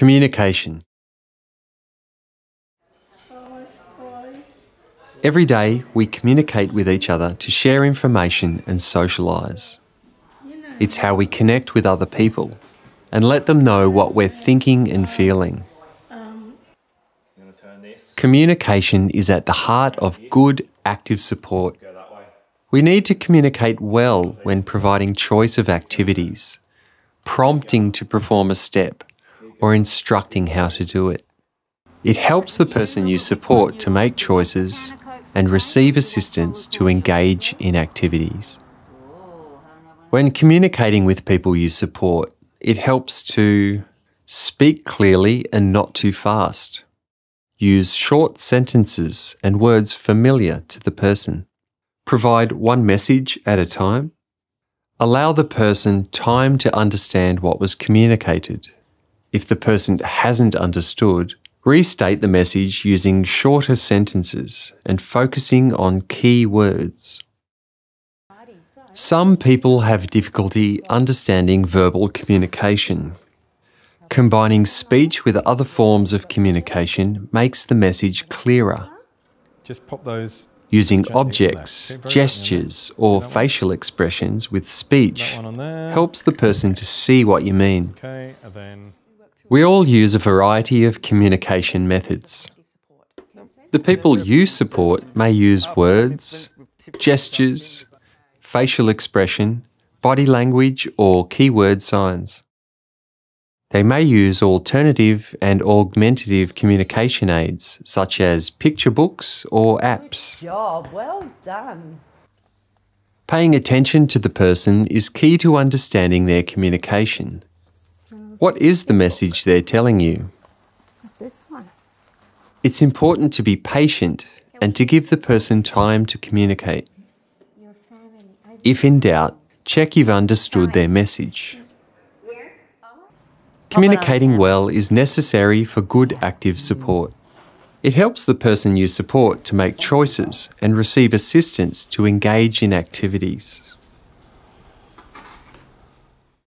Communication. Every day, we communicate with each other to share information and socialise. It's how we connect with other people and let them know what we're thinking and feeling. Communication is at the heart of good, active support. We need to communicate well when providing choice of activities, prompting to perform a step, or instructing how to do it. It helps the person you support to make choices and receive assistance to engage in activities. When communicating with people you support, it helps to speak clearly and not too fast. Use short sentences and words familiar to the person. Provide one message at a time. Allow the person time to understand what was communicated. If the person hasn't understood, restate the message using shorter sentences and focusing on key words. Some people have difficulty understanding verbal communication. Combining speech with other forms of communication makes the message clearer. Just pop those. Using objects, gestures, or facial expressions with speech helps the person to see what you mean. We all use a variety of communication methods. The people you support may use words, gestures, facial expression, body language, or keyword signs. They may use alternative and augmentative communication aids, such as picture books or apps. Good job, well done. Paying attention to the person is key to understanding their communication. What is the message they're telling you? What's this one? It's important to be patient and to give the person time to communicate. If in doubt, check you've understood their message. Communicating well is necessary for good active support. It helps the person you support to make choices and receive assistance to engage in activities.